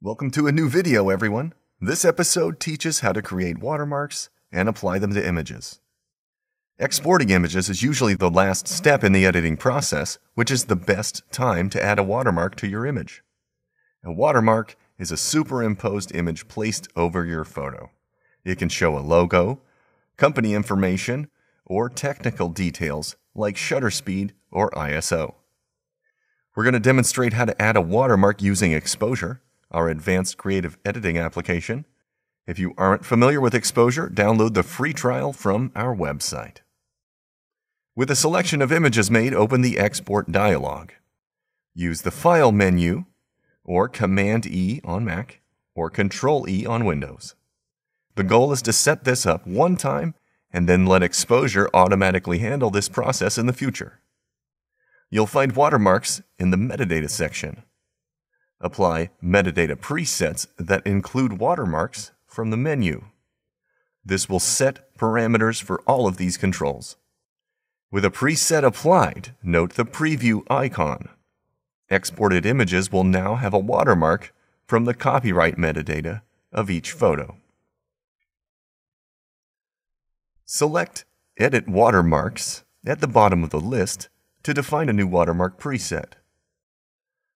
Welcome to a new video, everyone. This episode teaches how to create watermarks and apply them to images. Exporting images is usually the last step in the editing process, which is the best time to add a watermark to your image. A watermark is a superimposed image placed over your photo. It can show a logo, company information, or technical details like shutter speed or ISO. We're going to demonstrate how to add a watermark using Exposure, our advanced creative editing application. If you aren't familiar with Exposure, download the free trial from our website. With a selection of images made, open the Export dialog. Use the File menu, or Command-E on Mac, or Control-E on Windows. The goal is to set this up one time and then let Exposure automatically handle this process in the future. You'll find watermarks in the metadata section. Apply metadata presets that include watermarks from the menu. This will set parameters for all of these controls. With a preset applied, note the preview icon. Exported images will now have a watermark from the copyright metadata of each photo. Select Edit Watermarks at the bottom of the list to define a new watermark preset.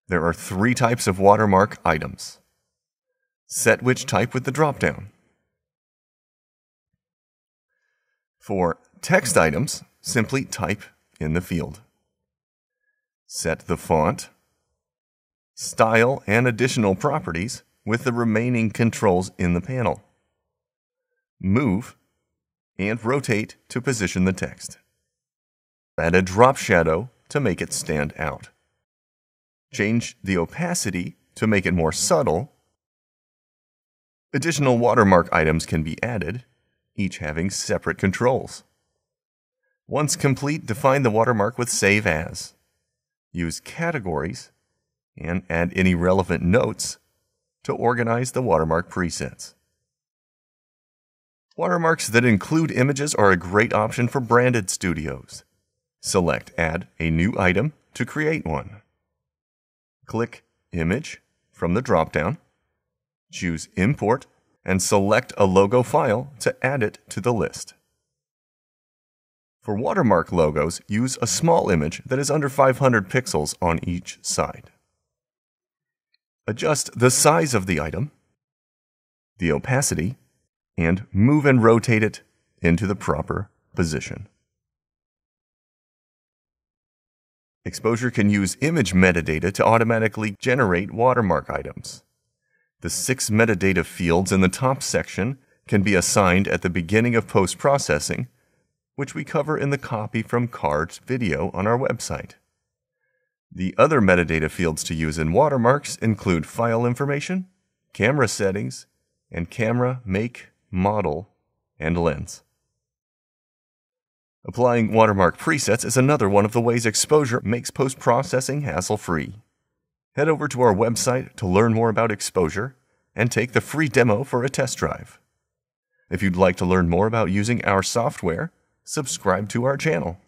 There are three types of watermark items. Set which type with the drop-down. For text items, simply type in the field. Set the font, style, and additional properties with the remaining controls in the panel. Move and rotate to position the text. Add a drop shadow to make it stand out. Change the opacity to make it more subtle. Additional watermark items can be added, each having separate controls. Once complete, define the watermark with Save As. Use categories and add any relevant notes to organize the watermark presets. Watermarks that include images are a great option for branded studios. Select Add a New Item to create one. Click Image from the drop-down, choose Import, and select a logo file to add it to the list. For watermark logos, use a small image that is under 500 pixels on each side. Adjust the size of the item, the opacity, and move and rotate it into the proper position. Exposure can use image metadata to automatically generate watermark items. The 6 metadata fields in the top section can be assigned at the beginning of post-processing, which we cover in the Copy from Cards video on our website. The other metadata fields to use in watermarks include file information, camera settings, and camera make, model, and lens. Applying watermark presets is another one of the ways Exposure makes post-processing hassle-free. Head over to our website to learn more about Exposure and take the free demo for a test drive. If you'd like to learn more about using our software, subscribe to our channel.